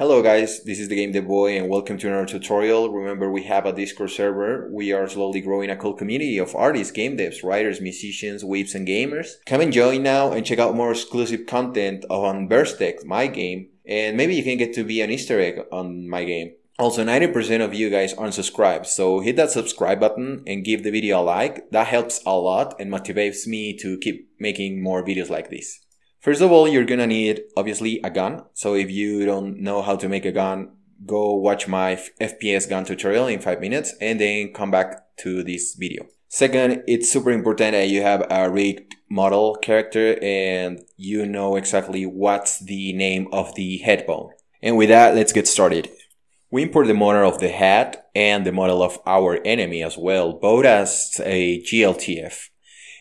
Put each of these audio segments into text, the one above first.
Hello guys, this is the Game Dev Boy and welcome to another tutorial. Remember, we have a Discord server. We are slowly growing a cool community of artists, game devs, writers, musicians, weebs and gamers. Come and join now and check out more exclusive content on Versteckt, my game, and maybe you can get to be an Easter egg on my game. Also, 90% of you guys aren't subscribed, so hit that subscribe button and give the video a like. That helps a lot and motivates me to keep making more videos like this. First of all, you're gonna need, obviously, a gun. So if you don't know how to make a gun, go watch my FPS gun tutorial in 5 minutes and then come back to this video. Second, it's super important that you have a rigged model character and you know exactly what's the name of the head bone. And with that, let's get started. We import the model of the head and the model of our enemy as well, both as a GLTF.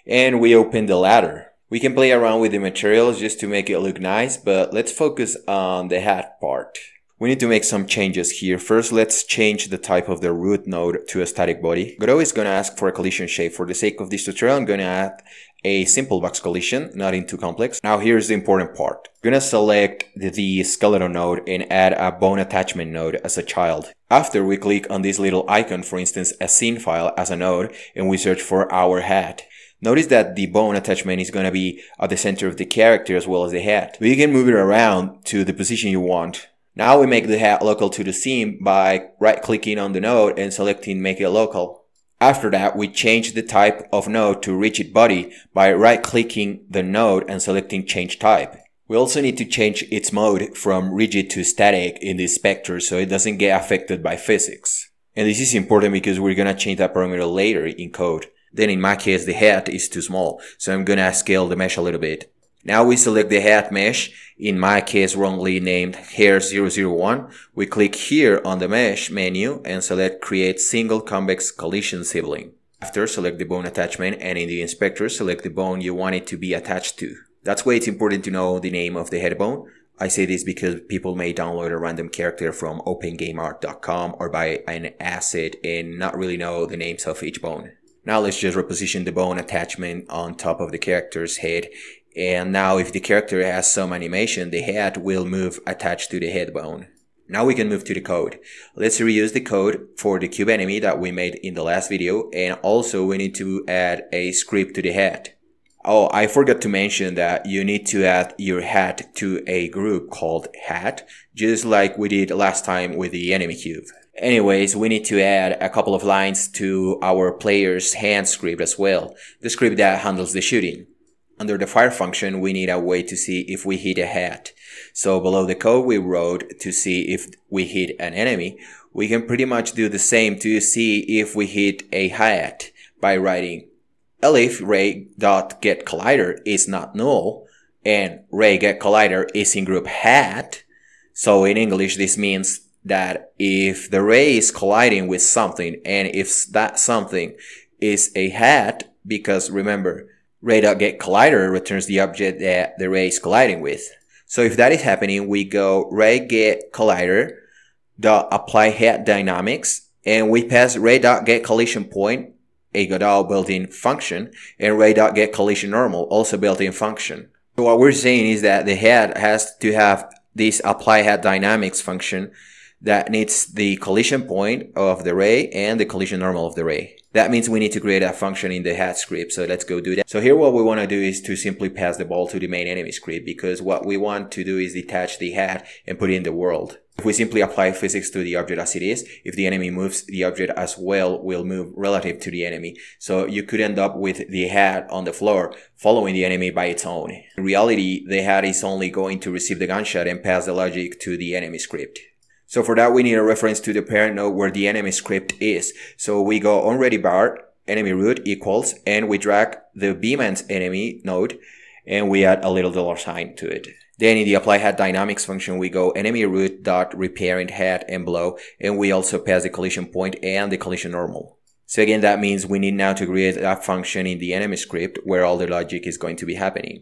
And we open the ladder. We can play around with the materials just to make it look nice, but let's focus on the hat part. We need to make some changes here. First, let's change the type of the root node to a static body. Godot is gonna ask for a collision shape. For the sake of this tutorial, I'm gonna add a simple box collision, nothing too complex. Now here's the important part. I'm gonna select the skeleton node and add a bone attachment node as a child. After we click on this little icon, for instance, a scene file as a node, and we search for our hat. Notice that the bone attachment is going to be at the center of the character as well as the head. But you can move it around to the position you want. Now we make the head local to the scene by right-clicking on the node and selecting Make It Local. After that, we change the type of node to Rigid Body by right-clicking the node and selecting Change Type. We also need to change its mode from rigid to static in this spectrum so it doesn't get affected by physics. And this is important because we're going to change that parameter later in code. Then in my case, the head is too small, so I'm gonna scale the mesh a little bit. Now we select the head mesh, in my case wrongly named hair 001. We click here on the mesh menu and select create single convex collision sibling. After, select the bone attachment and in the inspector, select the bone you want it to be attached to. That's why it's important to know the name of the head bone. I say this because people may download a random character from opengameart.com or buy an asset and not really know the names of each bone. Now let's just reposition the bone attachment on top of the character's head. And now if the character has some animation, the head will move attached to the head bone. Now we can move to the code. Let's reuse the code for the cube enemy that we made in the last video. And also we need to add a script to the head. Oh, I forgot to mention that you need to add your head to a group called head, just like we did last time with the enemy cube. Anyways, we need to add a couple of lines to our player's hand script as well, the script that handles the shooting. Under the fire function, we need a way to see if we hit a head. So below the code we wrote to see if we hit an enemy, we can pretty much do the same to see if we hit a head by writing elif ray.getCollider is not null and ray.getCollider is in group head. So in English this means that if the ray is colliding with something and if that something is a head, because remember, ray.getCollider returns the object that the ray is colliding with. So if that is happening, we go ray.getCollider.apply head dynamics and we pass ray.getCollisionPoint, a Godot built-in function, and ray.getCollisionNormal, also built-in function. So what we're saying is that the head has to have this apply head dynamics function that needs the collision point of the ray and the collision normal of the ray. That means we need to create a function in the head script, so let's go do that. So here what we want to do is to simply pass the ball to the main enemy script, because what we want to do is detach the head and put it in the world. If we simply apply physics to the object as it is, if the enemy moves, the object as well will move relative to the enemy. So you could end up with the head on the floor following the enemy by its own. In reality, the head is only going to receive the gunshot and pass the logic to the enemy script. So for that, we need a reference to the parent node where the enemy script is. So we go onReady bar, enemy root equals, and we drag the bman's enemy node, and we add a little dollar sign to it. Then in the apply head dynamics function, we go enemy root dot reparent head and blow, and we also pass the collision point and the collision normal. So again, that means we need now to create that function in the enemy script where all the logic is going to be happening.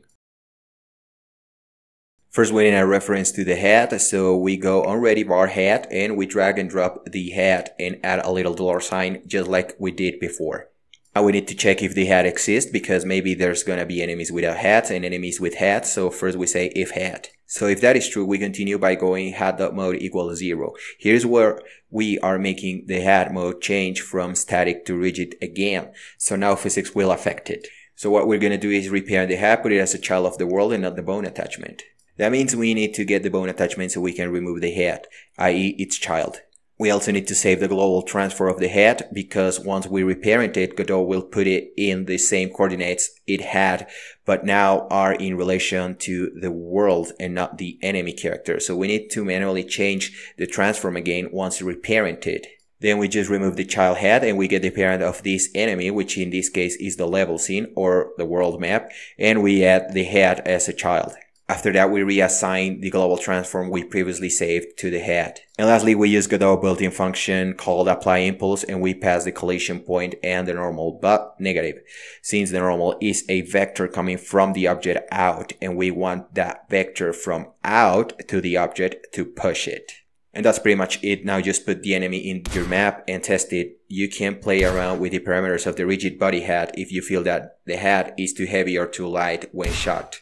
First, we need a reference to the head, so we go onReady bar head and we drag and drop the head and add a little dollar sign just like we did before. Now we need to check if the head exists because maybe there's gonna be enemies without heads and enemies with heads, so first we say if head. So if that is true, we continue by going head.mode = 0. Here's where we are making the head mode change from static to rigid again. So now physics will affect it. So what we're going to do is repair the head, put it as a child of the world and not the bone attachment. That means we need to get the bone attachment so we can remove the head, i.e. its child. We also need to save the global transfer of the head, because once we reparent it, Godot will put it in the same coordinates it had, but now are in relation to the world and not the enemy character. So we need to manually change the transform again once reparented. Then we just remove the child head and we get the parent of this enemy, which in this case is the level scene or the world map, and we add the head as a child. After that, we reassign the global transform we previously saved to the head. And lastly, we use Godot built-in function called apply impulse, and we pass the collision point and the normal but negative, since the normal is a vector coming from the object out, and we want that vector from out to the object to push it. And that's pretty much it. Now just put the enemy in your map and test it. You can play around with the parameters of the rigid body head if you feel that the head is too heavy or too light when shot.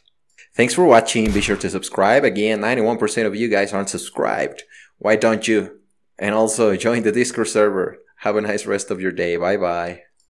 Thanks for watching, be sure to subscribe. Again, 91% of you guys aren't subscribed. Why don't you? And also, join the Discord server. Have a nice rest of your day. Bye bye.